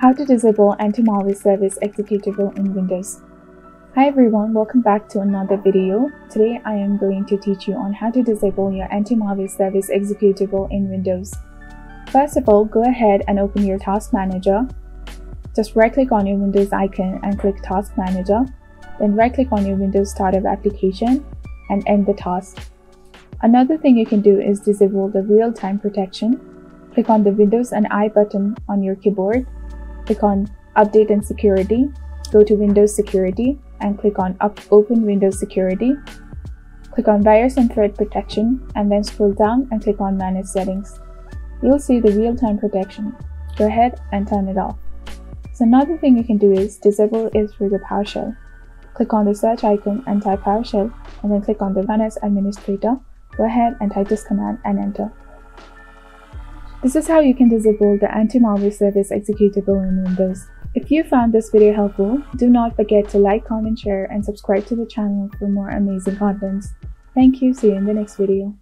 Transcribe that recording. How to disable Antimalware Service Executable in Windows. Hi everyone, welcome back to another video. Today I am going to teach you on how to disable your Antimalware Service Executable in Windows. First of all, go ahead and open your Task Manager. Just right click on your Windows icon and click Task Manager. Then right click on your Windows startup application and end the task. Another thing you can do is disable the real-time protection. Click on the Windows and I button on your keyboard. Click on Update and Security, go to Windows Security and click on Open Windows Security. Click on Virus and Threat Protection and then scroll down and click on Manage Settings. You'll see the real-time protection. Go ahead and turn it off. So another thing you can do is disable it through the PowerShell. Click on the search icon and type PowerShell and then click on the Run as Administrator. Go ahead and type this command and enter. This is how you can disable the Antimalware Service Executable in Windows. If you found this video helpful, do not forget to like, comment, share, and subscribe to the channel for more amazing contents. Thank you, see you in the next video.